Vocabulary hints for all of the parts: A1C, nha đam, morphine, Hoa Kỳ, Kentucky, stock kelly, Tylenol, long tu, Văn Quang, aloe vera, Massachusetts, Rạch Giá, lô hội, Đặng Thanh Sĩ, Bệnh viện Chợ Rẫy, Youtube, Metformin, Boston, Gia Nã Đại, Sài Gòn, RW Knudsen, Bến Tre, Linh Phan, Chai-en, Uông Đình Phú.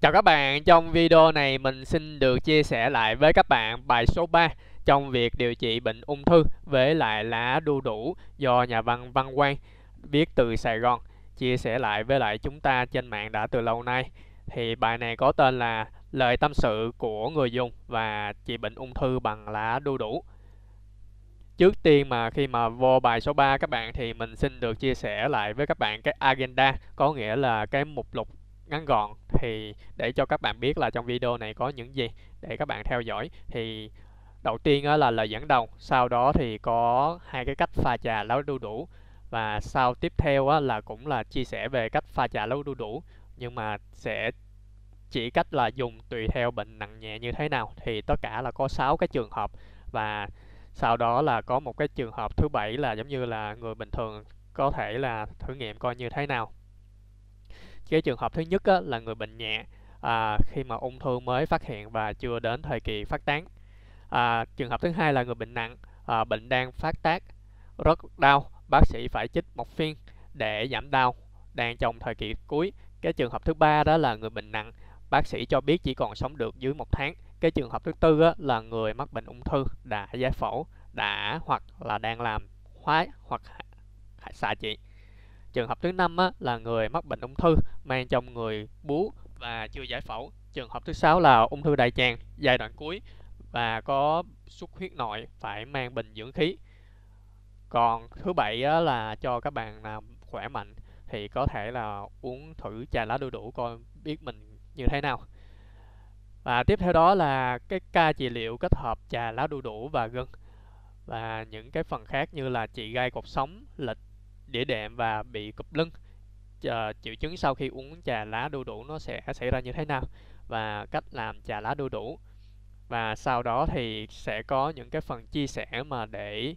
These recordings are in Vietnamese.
Chào các bạn, trong video này mình xin được chia sẻ lại với các bạn bài số 3 trong việc điều trị bệnh ung thư với lại lá đu đủ do nhà văn Văn Quang viết từ Sài Gòn chia sẻ lại với lại chúng ta trên mạng đã từ lâu nay. Thì bài này có tên là Lời tâm sự của người dùng và trị bệnh ung thư bằng lá đu đủ. Trước tiên mà khi mà vô bài số 3 các bạn thì mình xin được chia sẻ lại với các bạn cái agenda, có nghĩa là cái mục lục ngắn gọn thì để cho các bạn biết là trong video này có những gì để các bạn theo dõi. Thì đầu tiên là lời dẫn đầu, sau đó thì có hai cái cách pha trà lá đu đủ, và sau tiếp theo là cũng là chia sẻ về cách pha trà lá đu đủ nhưng mà sẽ chỉ cách là dùng tùy theo bệnh nặng nhẹ như thế nào. Thì tất cả là có 6 cái trường hợp, và sau đó là có một cái trường hợp thứ 7 là giống như là người bình thường có thể là thử nghiệm coi như thế nào. Cái trường hợp thứ nhất là người bệnh nhẹ, khi mà ung thư mới phát hiện và chưa đến thời kỳ phát tán. Trường hợp thứ hai là người bệnh nặng, bệnh đang phát tác, rất đau, bác sĩ phải chích một phiên để giảm đau, đang trong thời kỳ cuối. Cái trường hợp thứ ba đó là người bệnh nặng, bác sĩ cho biết chỉ còn sống được dưới 1 tháng. Cái trường hợp thứ tư là người mắc bệnh ung thư đã giải phẫu, đã hoặc là đang làm hóa hoặc xạ trị. Trường hợp thứ 5 là người mắc bệnh ung thư mang trong người bú và chưa giải phẫu. Trường hợp thứ 6 là ung thư đại tràng giai đoạn cuối và có xuất huyết nội, phải mang bình dưỡng khí. Còn thứ 7 là cho các bạn nào khỏe mạnh thì có thể là uống thử trà lá đu đủ coi biết mình như thế nào. Và tiếp theo đó là cái ca trị liệu kết hợp trà lá đu đủ và gừng, và những cái phần khác như là trị gai cột sống, lịch địa đệm và bị cụp lưng. Triệu chứng sau khi uống trà lá đu đủ nó sẽ xảy ra như thế nào và cách làm trà lá đu đủ. Và sau đó thì sẽ có những cái phần chia sẻ mà để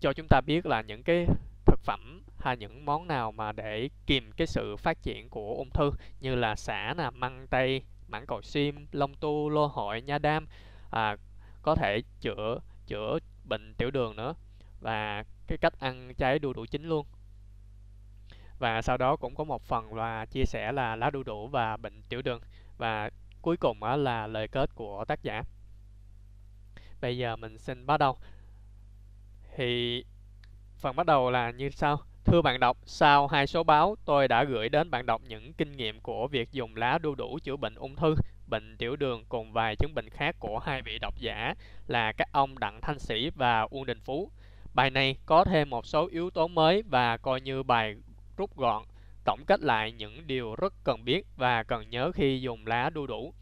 cho chúng ta biết là những cái thực phẩm hay những món nào mà để kìm cái sự phát triển của ung thư, như là sả, là măng tây, mảng cầu sim, lông tu, lô hội, nha đam, có thể chữa bệnh tiểu đường nữa, và cái cách ăn trái đu đủ chín luôn. Và sau đó cũng có một phần là chia sẻ là lá đu đủ và bệnh tiểu đường, và cuối cùng là lời kết của tác giả. Bây giờ mình xin bắt đầu. Thì phần bắt đầu là như sau. Thưa bạn đọc, sau 2 số báo tôi đã gửi đến bạn đọc những kinh nghiệm của việc dùng lá đu đủ chữa bệnh ung thư, bệnh tiểu đường cùng vài chứng bệnh khác của hai vị độc giả là các ông Đặng Thanh Sĩ và Uông Đình Phú. Bài này có thêm một số yếu tố mới và coi như bài rút gọn, tổng kết lại những điều rất cần biết và cần nhớ khi dùng lá đu đủ.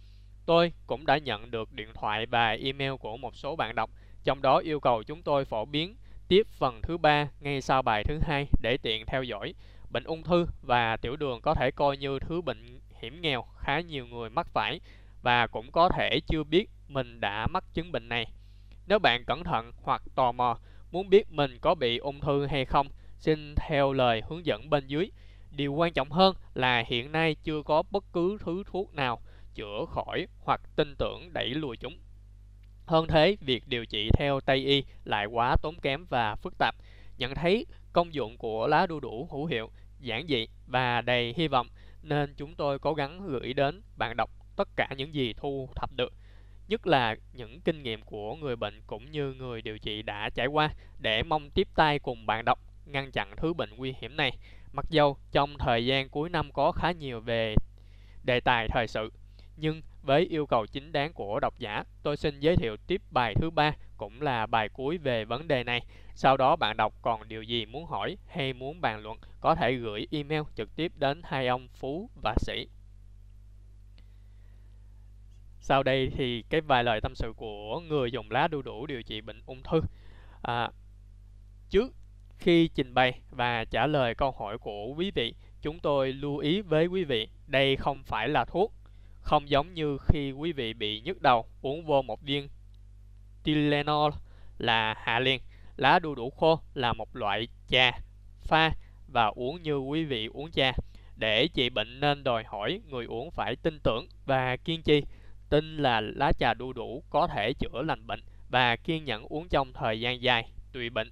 Tôi cũng đã nhận được điện thoại và email của một số bạn đọc, trong đó yêu cầu chúng tôi phổ biến tiếp phần thứ 3 ngay sau bài thứ 2 để tiện theo dõi. Bệnh ung thư và tiểu đường có thể coi như thứ bệnh hiểm nghèo khá nhiều người mắc phải, và cũng có thể chưa biết mình đã mắc chứng bệnh này. Nếu bạn cẩn thận hoặc tò mò, muốn biết mình có bị ung thư hay không, xin theo lời hướng dẫn bên dưới. Điều quan trọng hơn là hiện nay chưa có bất cứ thứ thuốc nào chữa khỏi hoặc tin tưởng đẩy lùi chúng. Hơn thế, việc điều trị theo Tây y lại quá tốn kém và phức tạp. Nhận thấy công dụng của lá đu đủ hữu hiệu, giản dị và đầy hy vọng, nên chúng tôi cố gắng gửi đến bạn đọc tất cả những gì thu thập được, nhất là những kinh nghiệm của người bệnh cũng như người điều trị đã trải qua, để mong tiếp tay cùng bạn đọc ngăn chặn thứ bệnh nguy hiểm này. Mặc dầu trong thời gian cuối năm có khá nhiều về đề tài thời sự, nhưng với yêu cầu chính đáng của độc giả, tôi xin giới thiệu tiếp bài thứ 3 cũng là bài cuối về vấn đề này. Sau đó bạn đọc còn điều gì muốn hỏi hay muốn bàn luận có thể gửi email trực tiếp đến hai ông Phú và Sĩ. Sau đây thì cái vài lời tâm sự của người dùng lá đu đủ điều trị bệnh ung thư. Trước khi trình bày và trả lời câu hỏi của quý vị, chúng tôi lưu ý với quý vị đây không phải là thuốc. Không giống như khi quý vị bị nhức đầu uống vô một viên Tylenol là hạ liền. Lá đu đủ khô là một loại trà pha và uống như quý vị uống trà. Để trị bệnh nên đòi hỏi người uống phải tin tưởng và kiên trì. Tin là lá trà đu đủ có thể chữa lành bệnh và kiên nhẫn uống trong thời gian dài, tùy bệnh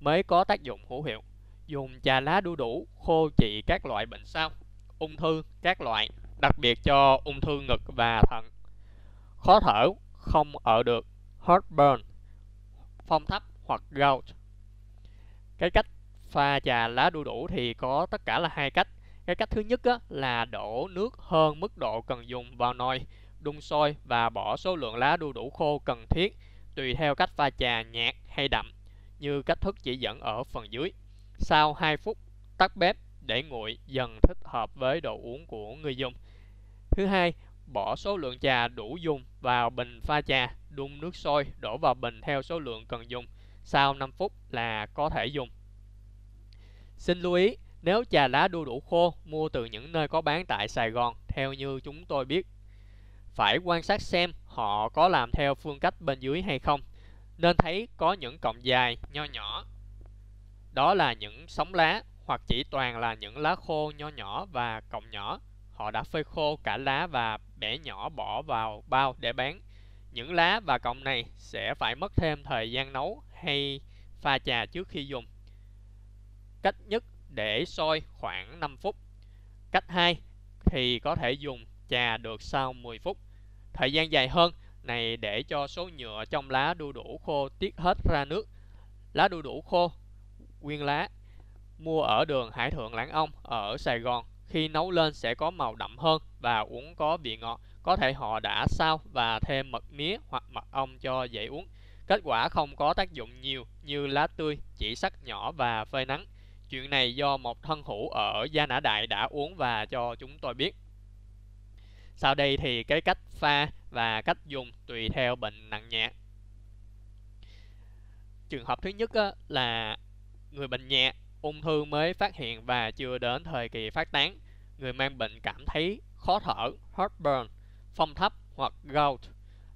mới có tác dụng hữu hiệu. Dùng trà lá đu đủ khô trị các loại bệnh sau: ung thư các loại, đặc biệt cho ung thư ngực và thận. Khó thở, không ở được, heartburn, phong thấp hoặc gout. Cái cách pha trà lá đu đủ thì có tất cả là hai cách. Cái cách thứ nhất là đổ nước hơn mức độ cần dùng vào nồi, đun sôi và bỏ số lượng lá đu đủ khô cần thiết tùy theo cách pha trà nhạt hay đậm như cách thức chỉ dẫn ở phần dưới. Sau 2 phút, tắt bếp để nguội dần thích hợp với đồ uống của người dùng. Thứ hai, bỏ số lượng trà đủ dùng vào bình pha trà, đun nước sôi, đổ vào bình theo số lượng cần dùng. Sau 5 phút là có thể dùng. Xin lưu ý, nếu trà lá đu đủ khô mua từ những nơi có bán tại Sài Gòn, theo như chúng tôi biết, phải quan sát xem họ có làm theo phương cách bên dưới hay không. Nên thấy có những cọng dài nho nhỏ, đó là những sóng lá, hoặc chỉ toàn là những lá khô nho nhỏ và cọng nhỏ. Họ đã phơi khô cả lá và bẻ nhỏ bỏ vào bao để bán. Những lá và cọng này sẽ phải mất thêm thời gian nấu hay pha trà trước khi dùng. Cách nhất, để sôi khoảng 5 phút. Cách 2 thì có thể dùng trà được sau 10 phút. Thời gian dài hơn này để cho số nhựa trong lá đu đủ khô tiết hết ra nước. Lá đu đủ khô nguyên lá mua ở đường Hải Thượng Lãn Ông ở Sài Gòn khi nấu lên sẽ có màu đậm hơn và uống có vị ngọt. Có thể họ đã xào và thêm mật mía hoặc mật ong cho dễ uống. Kết quả không có tác dụng nhiều như lá tươi, chỉ sắc nhỏ và phơi nắng. Chuyện này do một thân hữu ở Gia Nã Đại đã uống và cho chúng tôi biết. Sau đây thì cái cách pha và cách dùng tùy theo bệnh nặng nhẹ. Trường hợp thứ nhất là người bệnh nhẹ, ung thư mới phát hiện và chưa đến thời kỳ phát tán. Người mang bệnh cảm thấy khó thở, heartburn, phong thấp hoặc gout,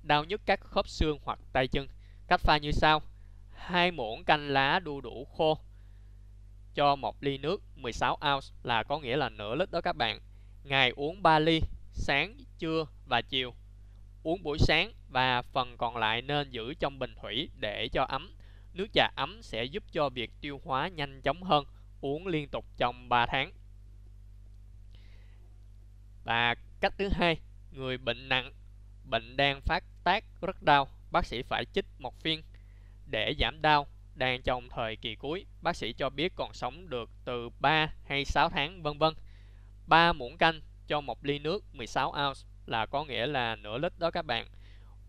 đau nhức các khớp xương hoặc tay chân. Cách pha như sau: 2 muỗng canh lá đu đủ khô cho 1 ly nước 16 ounce là có nghĩa là nửa lít đó các bạn. Ngày uống 3 ly, sáng, trưa và chiều. Uống buổi sáng và phần còn lại nên giữ trong bình thủy để cho ấm. Nước trà ấm sẽ giúp cho việc tiêu hóa nhanh chóng hơn. Uống liên tục trong 3 tháng. Và cách thứ hai, người bệnh nặng, bệnh đang phát tác rất đau, bác sĩ phải chích một viên để giảm đau, đang trong thời kỳ cuối, bác sĩ cho biết còn sống được từ 3 hay 6 tháng vân vân. 3 muỗng canh cho 1 ly nước 16 ounce là có nghĩa là nửa lít đó các bạn.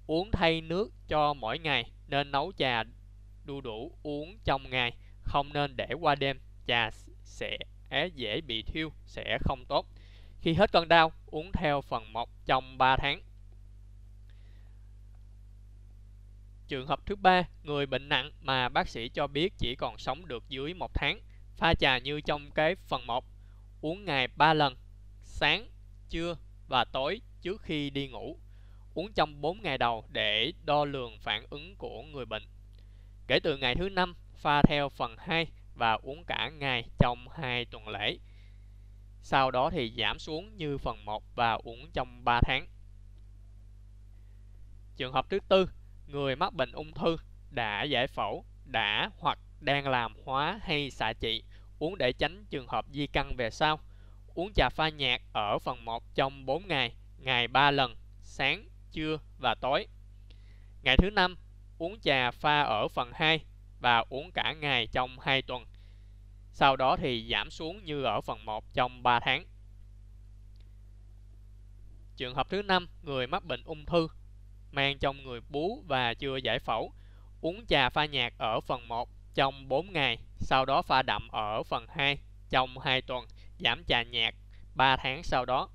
Uống thay nước cho mỗi ngày, nên nấu trà đu đủ uống trong ngày, không nên để qua đêm, trà sẽ dễ bị thiêu, sẽ không tốt. Khi hết cơn đau, uống theo phần 1 trong 3 tháng. Trường hợp thứ ba, người bệnh nặng mà bác sĩ cho biết chỉ còn sống được dưới 1 tháng. Pha trà như trong cái phần 1, uống ngày 3 lần, sáng, trưa và tối trước khi đi ngủ. Uống trong 4 ngày đầu để đo lường phản ứng của người bệnh. Kể từ ngày thứ 5, pha theo phần 2 và uống cả ngày trong 2 tuần lễ. Sau đó thì giảm xuống như phần 1 và uống trong 3 tháng. Trường hợp thứ tư, người mắc bệnh ung thư đã giải phẫu, đã hoặc đang làm hóa hay xạ trị, uống để tránh trường hợp di căn về sau. Uống trà pha nhạt ở phần 1 trong 4 ngày, ngày 3 lần, sáng, trưa và tối. Ngày thứ 5, uống trà pha ở phần 2 và uống cả ngày trong 2 tuần. Sau đó thì giảm xuống như ở phần 1 trong 3 tháng. Trường hợp thứ 5, người mắc bệnh ung thư mang trong người bú và chưa giải phẫu, uống trà pha nhạt ở phần 1 trong 4 ngày, sau đó pha đậm ở phần 2 trong 2 tuần, giảm trà nhạt 3 tháng sau đó.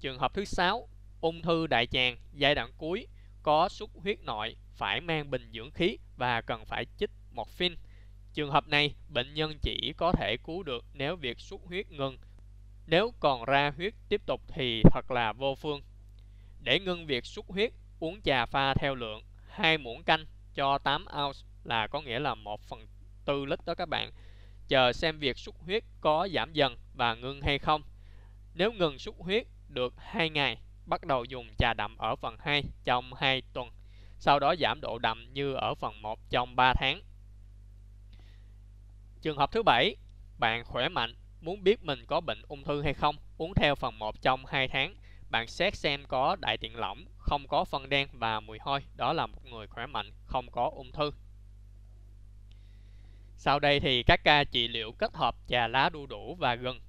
Trường hợp thứ 6, ung thư đại tràng giai đoạn cuối, có xuất huyết nội, phải mang bình dưỡng khí và cần phải chích morphine. Trường hợp này, bệnh nhân chỉ có thể cứu được nếu việc xuất huyết ngừng. Nếu còn ra huyết tiếp tục thì thật là vô phương. Để ngưng việc xuất huyết, uống trà pha theo lượng 2 muỗng canh cho 8 ounce là có nghĩa là 1/4 lít đó các bạn. Chờ xem việc xuất huyết có giảm dần và ngưng hay không. Nếu ngừng xuất huyết được 2 ngày, bắt đầu dùng trà đậm ở phần 2 trong 2 tuần. Sau đó giảm độ đậm như ở phần 1 trong 3 tháng. Trường hợp thứ 7, bạn khỏe mạnh, muốn biết mình có bệnh ung thư hay không, uống theo phần 1 trong 2 tháng. Bạn xét xem có đại tiện lỏng, không có phân đen và mùi hôi. Đó là một người khỏe mạnh, không có ung thư. Sau đây thì các ca trị liệu kết hợp trà lá đu đủ và gừng.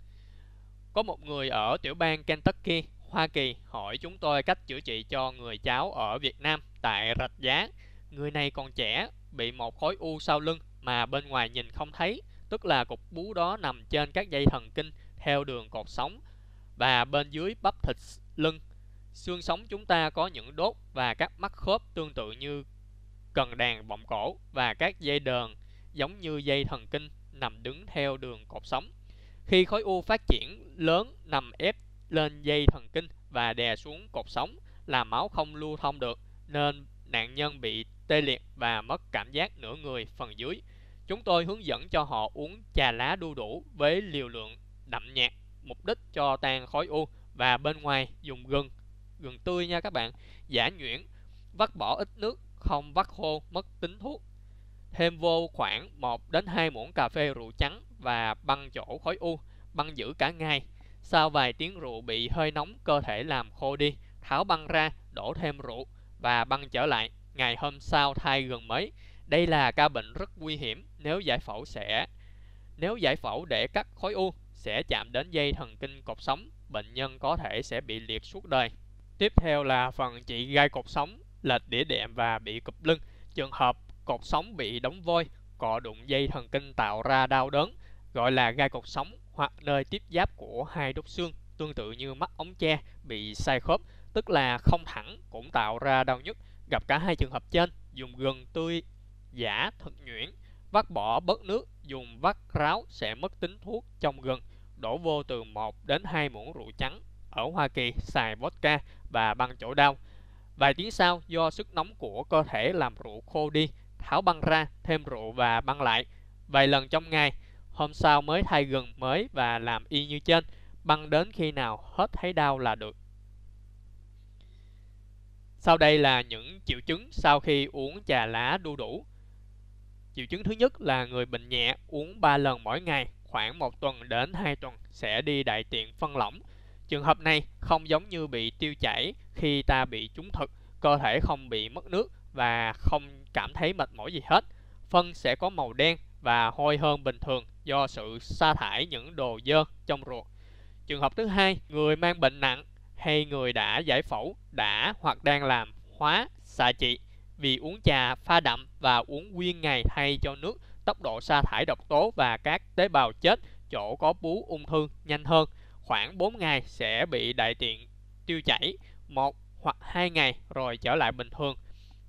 Có một người ở tiểu bang Kentucky, Hoa Kỳ hỏi chúng tôi cách chữa trị cho người cháu ở Việt Nam tại Rạch Giá. Người này còn trẻ, bị một khối u sau lưng mà bên ngoài nhìn không thấy, tức là cục bú đó nằm trên các dây thần kinh theo đường cột sống và bên dưới bắp thịt lưng. Xương sống chúng ta có những đốt và các mắt khớp tương tự như cần đàn bọng cổ và các dây đờn giống như dây thần kinh nằm đứng theo đường cột sống. Khi khối u phát triển lớn nằm ép lên dây thần kinh và đè xuống cột sống là máu không lưu thông được nên nạn nhân bị tê liệt và mất cảm giác nửa người phần dưới. Chúng tôi hướng dẫn cho họ uống trà lá đu đủ với liều lượng đậm nhạt, mục đích cho tan khối u, và bên ngoài dùng gừng tươi nha các bạn, giã nhuyễn, vắt bỏ ít nước, không vắt khô mất tính thuốc. Thêm vô khoảng 1 đến 2 muỗng cà phê rượu trắng và băng chỗ khối u, băng giữ cả ngày. Sau vài tiếng rượu bị hơi nóng, cơ thể làm khô đi, tháo băng ra, đổ thêm rượu và băng trở lại. Ngày hôm sau thay gừng mới. Đây là ca bệnh rất nguy hiểm, nếu giải phẫu để cắt khối u sẽ chạm đến dây thần kinh cột sống, bệnh nhân có thể sẽ bị liệt suốt đời. Tiếp theo là phần trị gai cột sống, lệch đĩa đệm và bị cụp lưng. Trường hợp cột sống bị đóng vôi, cọ đụng dây thần kinh tạo ra đau đớn, gọi là gai cột sống, hoặc nơi tiếp giáp của hai đốt xương, tương tự như mắt ống tre bị sai khớp, tức là không thẳng cũng tạo ra đau nhức. Gặp cả hai trường hợp trên, dùng gừng tươi giả thật nhuyễn, vắt bỏ bớt nước, dùng vắt ráo sẽ mất tính thuốc trong gừng, đổ vô từ 1 đến 2 muỗng rượu trắng. Ở Hoa Kỳ xài vodka và băng chỗ đau. Vài tiếng sau, do sức nóng của cơ thể làm rượu khô đi, tháo băng ra, thêm rượu và băng lại vài lần trong ngày. Hôm sau mới thay gừng mới và làm y như trên, băng đến khi nào hết thấy đau là được. Sau đây là những triệu chứng sau khi uống trà lá đu đủ. Triệu chứng thứ nhất là người bệnh nhẹ, uống 3 lần mỗi ngày, khoảng 1 tuần đến 2 tuần sẽ đi đại tiện phân lỏng. Trường hợp này không giống như bị tiêu chảy khi ta bị trúng thực, cơ thể không bị mất nước và không cảm thấy mệt mỏi gì hết. Phân sẽ có màu đen và hôi hơn bình thường do sự sa thải những đồ dơ trong ruột. Trường hợp thứ hai, người mang bệnh nặng hay người đã giải phẫu, đã hoặc đang làm hóa xạ trị. Vì uống trà pha đậm và uống nguyên ngày thay cho nước, tốc độ sa thải độc tố và các tế bào chết chỗ có bú ung thư nhanh hơn. Khoảng 4 ngày sẽ bị đại tiện tiêu chảy, 1 hoặc 2 ngày rồi trở lại bình thường.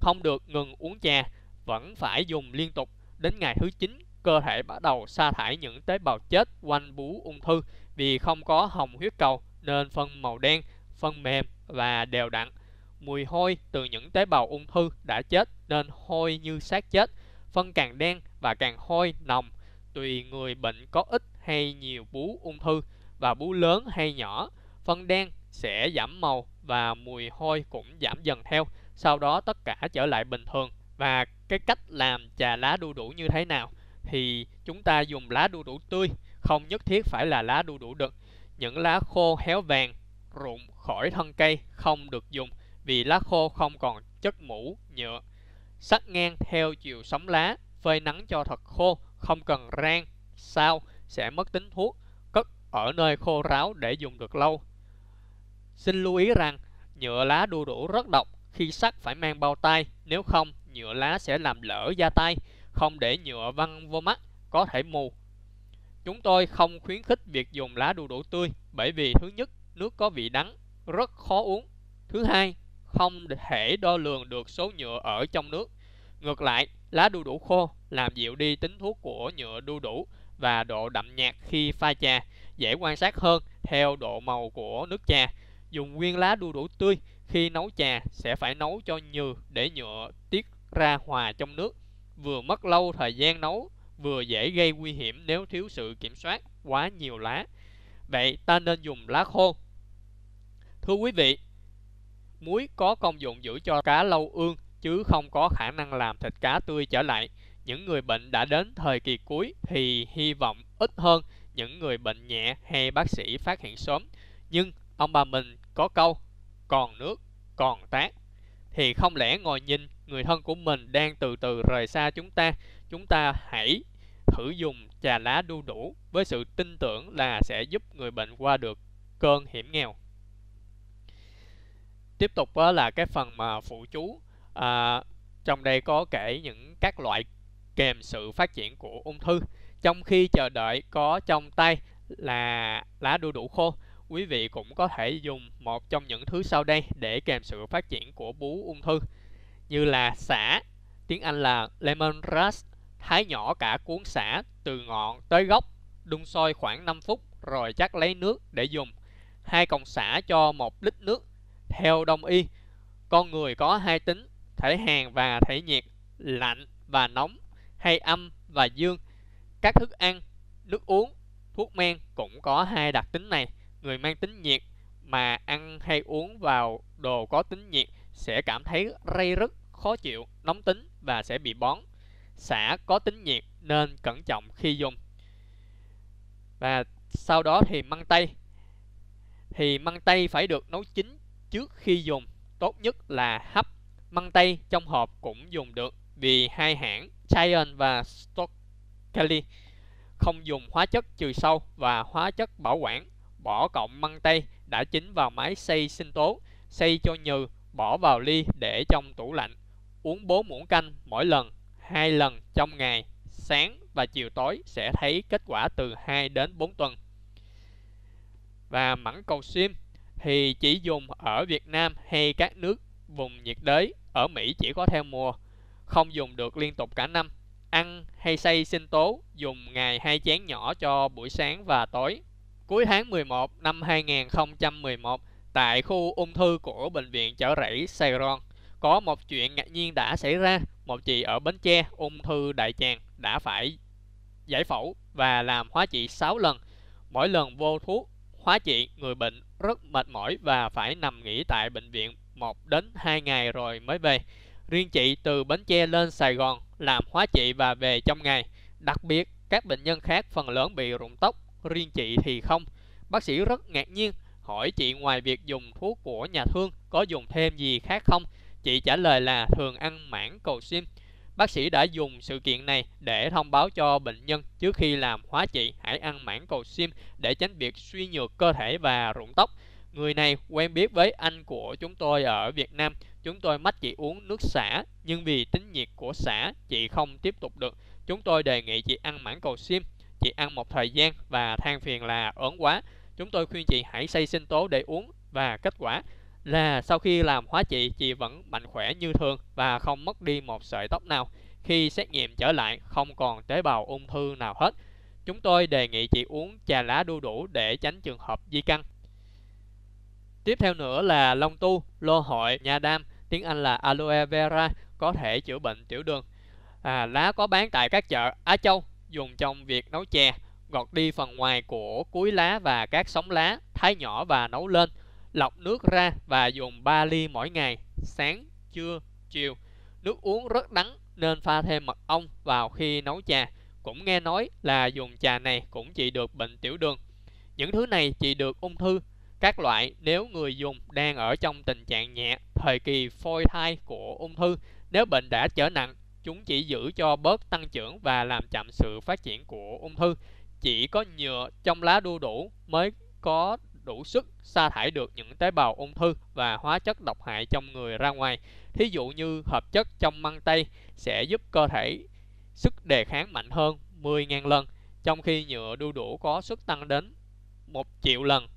Không được ngừng uống trà, vẫn phải dùng liên tục. Đến ngày thứ 9, cơ thể bắt đầu sa thải những tế bào chết quanh bú ung thư. Vì không có hồng huyết cầu nên phân màu đen, phân mềm và đều đặn. Mùi hôi từ những tế bào ung thư đã chết nên hôi như xác chết. Phân càng đen và càng hôi nồng, tùy người bệnh có ít hay nhiều bú ung thư và bú lớn hay nhỏ. Phân đen sẽ giảm màu và mùi hôi cũng giảm dần theo. Sau đó tất cả trở lại bình thường. Và cái cách làm trà lá đu đủ như thế nào? Thì chúng ta dùng lá đu đủ tươi, không nhất thiết phải là lá đu đủ đực. Những lá khô héo vàng, rụng khỏi thân cây không được dùng vì lá khô không còn chất mủ, nhựa. Sắc ngang theo chiều sống lá, phơi nắng cho thật khô, không cần rang, sao sẽ mất tính thuốc, cất ở nơi khô ráo để dùng được lâu. Xin lưu ý rằng nhựa lá đu đủ rất độc, khi sắc phải mang bao tay, nếu không nhựa lá sẽ làm lỡ da tay, không để nhựa văng vô mắt, có thể mù. Chúng tôi không khuyến khích việc dùng lá đu đủ tươi bởi vì thứ nhất, nước có vị đắng, rất khó uống. Thứ hai, không thể đo lường được số nhựa ở trong nước. Ngược lại, lá đu đủ khô làm dịu đi tính thuốc của nhựa đu đủ và độ đậm nhạt khi pha trà, dễ quan sát hơn theo độ màu của nước trà. Dùng nguyên lá đu đủ tươi khi nấu trà sẽ phải nấu cho nhừ để nhựa tiết ra hòa trong nước, vừa mất lâu thời gian nấu, vừa dễ gây nguy hiểm nếu thiếu sự kiểm soát quá nhiều lá. Vậy ta nên dùng lá khô. Thưa quý vị, muối có công dụng giữ cho cá lâu ương chứ không có khả năng làm thịt cá tươi trở lại. Những người bệnh đã đến thời kỳ cuối thì hy vọng ít hơn những người bệnh nhẹ hay bác sĩ phát hiện sớm. Nhưng ông bà mình có câu còn nước còn tát, thì không lẽ ngồi nhìn người thân của mình đang từ từ rời xa chúng ta? Chúng ta hãy thử dùng trà lá đu đủ với sự tin tưởng là sẽ giúp người bệnh qua được cơn hiểm nghèo. Tiếp tục là cái phần mà phụ chú. Trong đây có kể những các loại kèm sự phát triển của ung thư. Trong khi chờ đợi có trong tay là lá đu đủ khô, quý vị cũng có thể dùng một trong những thứ sau đây để kèm sự phát triển của bú ung thư, như là sả, tiếng Anh là lemongrass, thái nhỏ cả cuốn sả từ ngọn tới gốc, đun sôi khoảng 5 phút rồi chắc lấy nước để dùng. 2 cọng sả cho 1 lít nước. Theo Đông y, con người có 2 tính, thể hàn và thể nhiệt, lạnh và nóng, hay âm và dương. Các thức ăn, nước uống, thuốc men cũng có 2 đặc tính này. Người mang tính nhiệt mà ăn hay uống vào đồ có tính nhiệt sẽ cảm thấy ray rứt, khó chịu, nóng tính và sẽ bị bón. Sả có tính nhiệt nên cẩn trọng khi dùng. Và sau đó thì măng tây. Thì măng tây phải được nấu chín trước khi dùng, tốt nhất là hấp. Măng tây trong hộp cũng dùng được vì hai hãng Chai-en và Stock Kelly không dùng hóa chất trừ sâu và hóa chất bảo quản. Bỏ cọng măng tây đã chín vào máy xay sinh tố, xay cho nhừ, bỏ vào ly để trong tủ lạnh. Uống 4 muỗng canh mỗi lần, 2 lần trong ngày, sáng và chiều tối, sẽ thấy kết quả từ 2 đến 4 tuần. Và mảng cầu xiêm thì chỉ dùng ở Việt Nam hay các nước vùng nhiệt đới, ở Mỹ chỉ có theo mùa, không dùng được liên tục cả năm. Ăn hay xay sinh tố, dùng ngày 2 chén nhỏ cho buổi sáng và tối. Cuối tháng 11 năm 2011, tại khu ung thư của Bệnh viện Chợ Rẫy, Sài Gòn, có một chuyện ngạc nhiên đã xảy ra. Một chị ở Bến Tre, ung thư đại tràng, đã phải giải phẫu và làm hóa trị 6 lần. Mỗi lần vô thuốc hóa trị, người bệnh rất mệt mỏi và phải nằm nghỉ tại bệnh viện 1 đến 2 ngày rồi mới về. Riêng chị từ Bến Tre lên Sài Gòn làm hóa trị và về trong ngày. Đặc biệt, các bệnh nhân khác phần lớn bị rụng tóc, riêng chị thì không. Bác sĩ rất ngạc nhiên, hỏi chị ngoài việc dùng thuốc của nhà thương có dùng thêm gì khác không? Chị trả lời là thường ăn mảng cầu xiêm. Bác sĩ đã dùng sự kiện này để thông báo cho bệnh nhân trước khi làm hóa trị hãy ăn mảng cầu xiêm để tránh việc suy nhược cơ thể và rụng tóc. Người này quen biết với anh của chúng tôi ở Việt Nam. Chúng tôi mách chị uống nước sả, nhưng vì tính nhiệt của sả, chị không tiếp tục được. Chúng tôi đề nghị chị ăn mảng cầu xiêm. Chị ăn một thời gian và than phiền là ớn quá. Chúng tôi khuyên chị hãy xay sinh tố để uống, và kết quả là sau khi làm hóa trị, chị vẫn mạnh khỏe như thường và không mất đi một sợi tóc nào. Khi xét nghiệm trở lại, không còn tế bào ung thư nào hết. Chúng tôi đề nghị chị uống trà lá đu đủ để tránh trường hợp di căn. Tiếp theo nữa là long tu, lô hội, nha đam, tiếng Anh là aloe vera, có thể chữa bệnh tiểu đường. Lá có bán tại các chợ Á Châu, dùng trong việc nấu chè. Gọt đi phần ngoài của cuối lá và các sóng lá, thái nhỏ và nấu lên, lọc nước ra và dùng 3 ly mỗi ngày, sáng, trưa, chiều. Nước uống rất đắng nên pha thêm mật ong vào khi nấu trà. Cũng nghe nói là dùng trà này cũng trị được bệnh tiểu đường. Những thứ này trị được ung thư các loại nếu người dùng đang ở trong tình trạng nhẹ, thời kỳ phôi thai của ung thư. Nếu bệnh đã trở nặng, chúng chỉ giữ cho bớt tăng trưởng và làm chậm sự phát triển của ung thư. Chỉ có nhựa trong lá đu đủ mới có đủ sức sa thải được những tế bào ung thư và hóa chất độc hại trong người ra ngoài. Thí dụ như hợp chất trong măng tây sẽ giúp cơ thể sức đề kháng mạnh hơn 10.000 lần, trong khi nhựa đu đủ có sức tăng đến 1 triệu lần.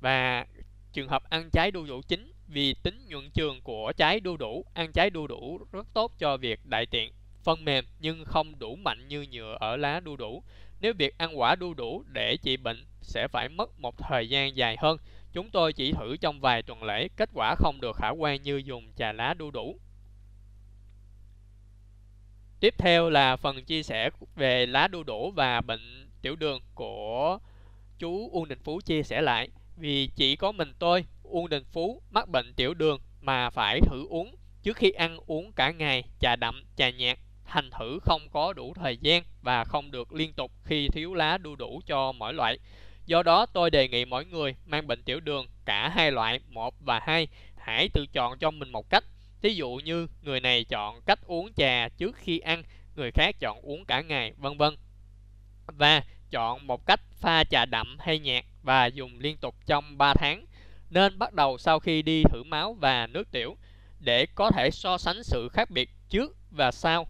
Và trường hợp ăn trái đu đủ chín, vì tính nhuận trường của trái đu đủ, ăn trái đu đủ rất tốt cho việc đại tiện, phân mềm nhưng không đủ mạnh như nhựa ở lá đu đủ. Nếu việc ăn quả đu đủ để trị bệnh sẽ phải mất một thời gian dài hơn. Chúng tôi chỉ thử trong vài tuần lễ, kết quả không được khả quan như dùng trà lá đu đủ. Tiếp theo là phần chia sẻ về lá đu đủ và bệnh tiểu đường của chú Uông Đình Phú chia sẻ lại. Vì chỉ có mình tôi, Uông Đình Phú, mắc bệnh tiểu đường mà phải thử uống. Trước khi ăn uống cả ngày trà đậm, trà nhạt, thành thử không có đủ thời gian và không được liên tục khi thiếu lá đu đủ cho mỗi loại. Do đó tôi đề nghị mỗi người mang bệnh tiểu đường cả hai loại 1 và 2 hãy tự chọn cho mình một cách. Thí dụ như người này chọn cách uống trà trước khi ăn, người khác chọn uống cả ngày, vân vân. Và chọn một cách pha trà đậm hay nhạt và dùng liên tục trong 3 tháng. Nên bắt đầu sau khi đi thử máu và nước tiểu để có thể so sánh sự khác biệt trước và sau.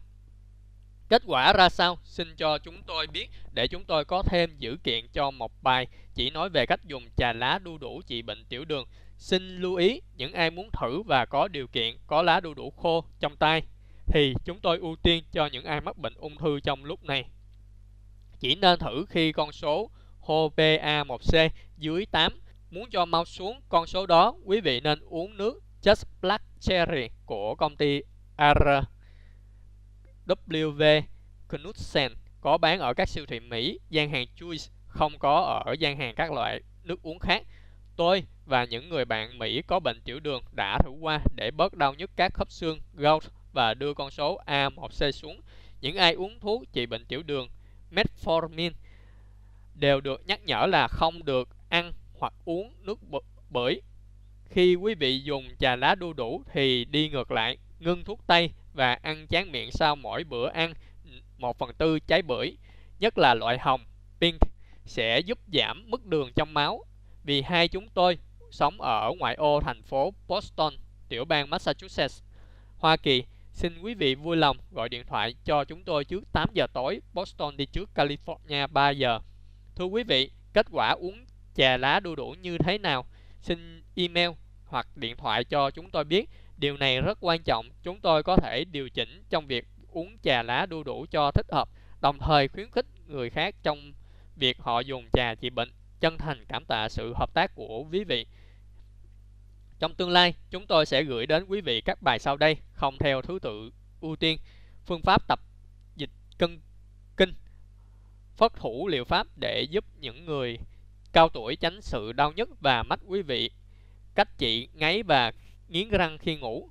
Kết quả ra sao xin cho chúng tôi biết để chúng tôi có thêm dữ kiện cho một bài chỉ nói về cách dùng trà lá đu đủ trị bệnh tiểu đường. Xin lưu ý những ai muốn thử và có điều kiện có lá đu đủ khô trong tay thì chúng tôi ưu tiên cho những ai mắc bệnh ung thư trong lúc này. Chỉ nên thử khi con số HOPA1C dưới 8. Muốn cho mau xuống con số đó, quý vị nên uống nước Just Black Cherry của công ty RW Knudsen có bán ở các siêu thị Mỹ, gian hàng Juice, không có ở gian hàng các loại nước uống khác. Tôi và những người bạn Mỹ có bệnh tiểu đường đã thử qua để bớt đau nhức các khớp xương, gout và đưa con số A1C xuống. Những ai uống thuốc trị bệnh tiểu đường Metformin đều được nhắc nhở là không được ăn hoặc uống nước bưởi. Khi quý vị dùng trà lá đu đủ thì đi ngược lại, ngưng thuốc tây và ăn tráng miệng sau mỗi bữa ăn 1/4 trái bưởi, nhất là loại hồng, pink, sẽ giúp giảm mức đường trong máu. Vì hai chúng tôi sống ở ngoại ô thành phố Boston, tiểu bang Massachusetts, Hoa Kỳ, xin quý vị vui lòng gọi điện thoại cho chúng tôi trước 8 giờ tối, Boston đi trước California 3 giờ. Thưa quý vị, kết quả uống trà lá đu đủ như thế nào? Xin email hoặc điện thoại cho chúng tôi biết. Điều này rất quan trọng, chúng tôi có thể điều chỉnh trong việc uống trà lá đu đủ cho thích hợp, đồng thời khuyến khích người khác trong việc họ dùng trà trị bệnh. Chân thành cảm tạ sự hợp tác của quý vị. Trong tương lai, chúng tôi sẽ gửi đến quý vị các bài sau đây, không theo thứ tự ưu tiên: phương pháp tập dịch cân kinh, phác thủ liệu pháp để giúp những người cao tuổi tránh sự đau nhức và mách quý vị cách trị ngáy và nghiến răng khi ngủ,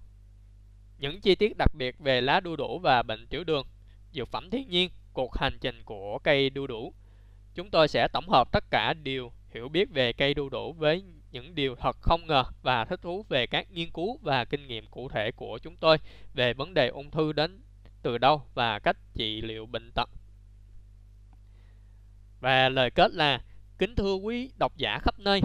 những chi tiết đặc biệt về lá đu đủ và bệnh tiểu đường, dược phẩm thiên nhiên, cuộc hành trình của cây đu đủ. Chúng tôi sẽ tổng hợp tất cả điều hiểu biết về cây đu đủ với những điều thật không ngờ và thích thú về các nghiên cứu và kinh nghiệm cụ thể của chúng tôi về vấn đề ung thư đến từ đâu và cách trị liệu bệnh tật. Và lời kết là: kính thưa quý độc giả khắp nơi,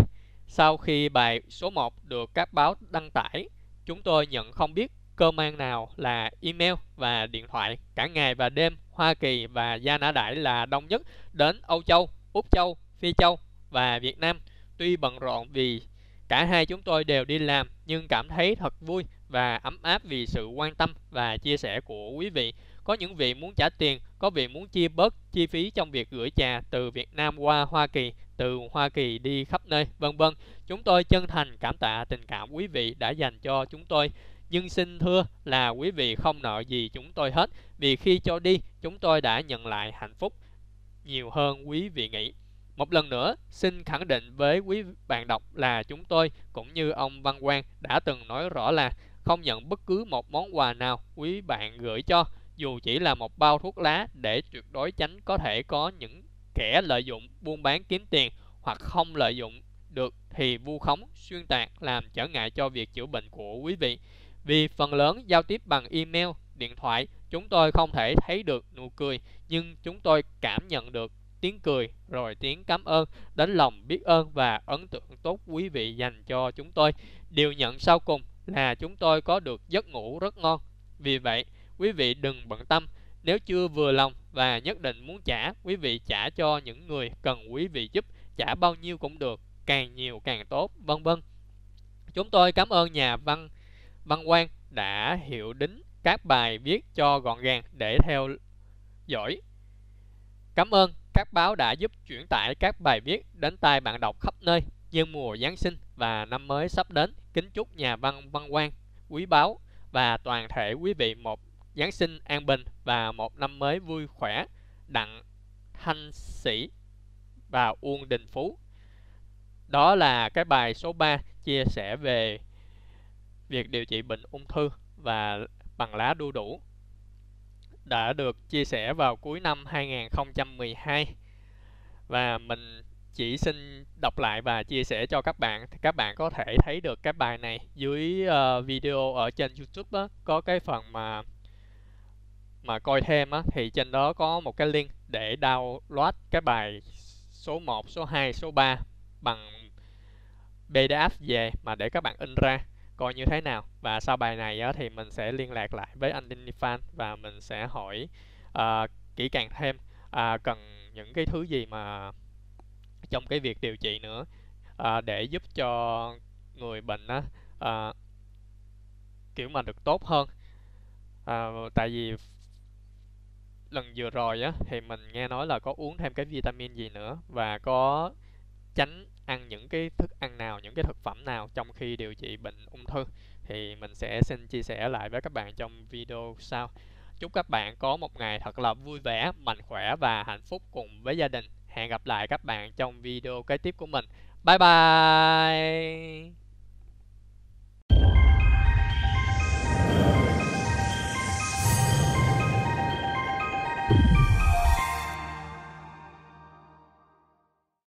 sau khi bài số 1 được các báo đăng tải, chúng tôi nhận không biết cơ man nào là email và điện thoại cả ngày và đêm Hoa Kỳ và Gia Nã Đại là đông nhất, đến Âu Châu, Úc Châu, Phi Châu và Việt Nam. Tuy bận rộn vì cả hai chúng tôi đều đi làm nhưng cảm thấy thật vui và ấm áp vì sự quan tâm và chia sẻ của quý vị. Có những vị muốn trả tiền, có vị muốn chia bớt chi phí trong việc gửi trà từ Việt Nam qua Hoa Kỳ, từ Hoa Kỳ đi khắp nơi, vân vân. Chúng tôi chân thành cảm tạ tình cảm quý vị đã dành cho chúng tôi. Nhưng xin thưa là quý vị không nợ gì chúng tôi hết, vì khi cho đi, chúng tôi đã nhận lại hạnh phúc nhiều hơn quý vị nghĩ. Một lần nữa, xin khẳng định với quý bạn đọc là chúng tôi, cũng như ông Văn Quang đã từng nói rõ là không nhận bất cứ một món quà nào quý bạn gửi cho, dù chỉ là một bao thuốc lá, để tuyệt đối tránh có thể có những kẻ lợi dụng buôn bán kiếm tiền hoặc không lợi dụng được thì vu khống, xuyên tạc, làm trở ngại cho việc chữa bệnh của quý vị. Vì phần lớn giao tiếp bằng email, điện thoại, chúng tôi không thể thấy được nụ cười, nhưng chúng tôi cảm nhận được tiếng cười, rồi tiếng cảm ơn, đến lòng biết ơn và ấn tượng tốt quý vị dành cho chúng tôi. Điều nhận sau cùng là chúng tôi có được giấc ngủ rất ngon. Vì vậy, quý vị đừng bận tâm, nếu chưa vừa lòng và nhất định muốn trả, quý vị trả cho những người cần quý vị giúp, trả bao nhiêu cũng được, càng nhiều càng tốt, vân vân. Chúng tôi cảm ơn nhà Văn Quang đã hiệu đính các bài viết cho gọn gàng để theo dõi. Cảm ơn các báo đã giúp chuyển tải các bài viết đến tai bạn đọc khắp nơi. Nhân mùa Giáng sinh và năm mới sắp đến, kính chúc nhà văn Văn Quang, quý báo và toàn thể quý vị một Giáng sinh an bình và một năm mới vui khỏe. Đặng Thanh Sĩ và Uông Đình Phú. Đó là cái bài số 3 chia sẻ về việc điều trị bệnh ung thư và bằng lá đu đủ đã được chia sẻ vào cuối năm 2012. Và mình chỉ xin đọc lại và chia sẻ cho các bạn. Thì các bạn có thể thấy được cái bài này dưới video ở trên YouTube đó, có cái phần mà coi thêm á, thì trên đó có một cái link để download cái bài số 1, số 2, số 3 bằng PDF về mà để các bạn in ra coi như thế nào. Và sau bài này á, thì mình sẽ liên lạc lại với anh Linh Phan và mình sẽ hỏi kỹ càng thêm cần những cái thứ gì mà trong cái việc điều trị nữa để giúp cho người bệnh á, kiểu mà được tốt hơn. Tại vì lần vừa rồi á, thì mình nghe nói là có uống thêm cái vitamin gì nữa và có tránh ăn những cái thức ăn nào, những cái thực phẩm nào trong khi điều trị bệnh ung thư, thì mình sẽ xin chia sẻ lại với các bạn trong video sau. Chúc các bạn có một ngày thật là vui vẻ, mạnh khỏe và hạnh phúc cùng với gia đình. Hẹn gặp lại các bạn trong video kế tiếp của mình. Bye bye.